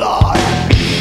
alive.